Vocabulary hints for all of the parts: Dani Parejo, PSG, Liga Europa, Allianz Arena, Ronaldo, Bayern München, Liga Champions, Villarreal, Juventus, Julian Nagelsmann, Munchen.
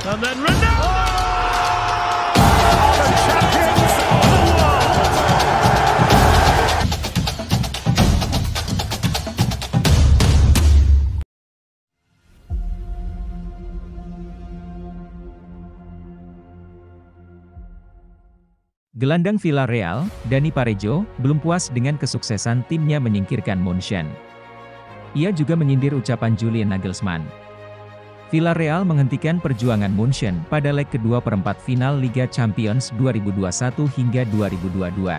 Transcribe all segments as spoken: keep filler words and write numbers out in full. And then Ronaldo! Oh! The champions of the world! Gelandang Villarreal, Dani Parejo, belum puas dengan kesuksesan timnya menyingkirkan München. Ia juga menyindir ucapan Julian Nagelsmann. Villarreal menghentikan perjuangan München pada leg kedua perempat final Liga Champions dua ribu dua puluh satu hingga dua ribu dua puluh dua.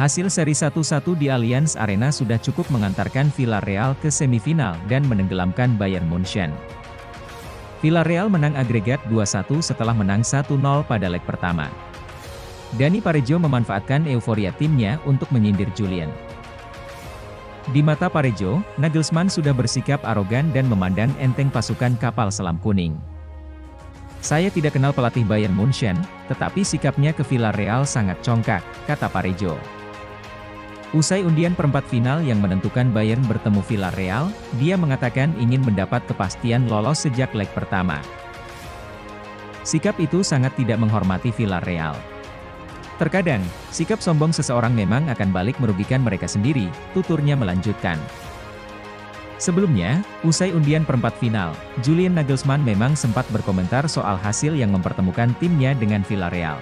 Hasil seri satu satu di Allianz Arena sudah cukup mengantarkan Villarreal ke semifinal dan menenggelamkan Bayern München. Villarreal menang agregat dua satu setelah menang satu nol pada leg pertama. Dani Parejo memanfaatkan euforia timnya untuk menyindir Julian. Di mata Parejo, Nagelsmann sudah bersikap arogan dan memandang enteng pasukan kapal selam kuning. "Saya tidak kenal pelatih Bayern München, tetapi sikapnya ke Villarreal sangat congkak," kata Parejo. Usai undian perempat final yang menentukan Bayern bertemu Villarreal, dia mengatakan ingin mendapat kepastian lolos sejak leg pertama. "Sikap itu sangat tidak menghormati Villarreal. Terkadang, sikap sombong seseorang memang akan balik merugikan mereka sendiri," tuturnya melanjutkan. Sebelumnya, usai undian perempat final, Julian Nagelsmann memang sempat berkomentar soal hasil yang mempertemukan timnya dengan Villarreal.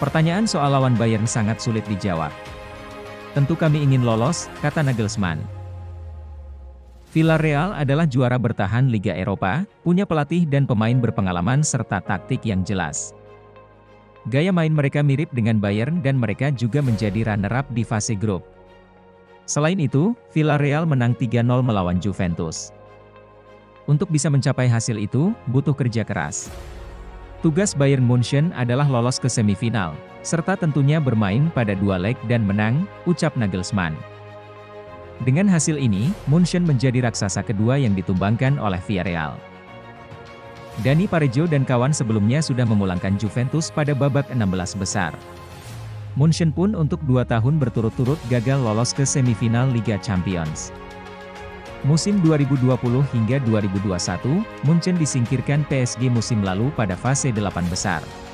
"Pertanyaan soal lawan Bayern sangat sulit dijawab. Tentu kami ingin lolos," kata Nagelsmann. Villarreal adalah juara bertahan Liga Eropa, punya pelatih dan pemain berpengalaman serta taktik yang jelas. Gaya main mereka mirip dengan Bayern dan mereka juga menjadi runner-up di fase grup. Selain itu, Villarreal menang tiga nol melawan Juventus. Untuk bisa mencapai hasil itu, butuh kerja keras. Tugas Bayern München adalah lolos ke semifinal, serta tentunya bermain pada dua leg dan menang, ucap Nagelsmann. Dengan hasil ini, München menjadi raksasa kedua yang ditumbangkan oleh Villarreal. Dani Parejo dan kawan sebelumnya sudah memulangkan Juventus pada babak enam belas besar. München pun untuk dua tahun berturut-turut gagal lolos ke semifinal Liga Champions. Musim dua ribu dua puluh hingga dua ribu dua puluh satu, München disingkirkan P S G musim lalu pada fase delapan besar.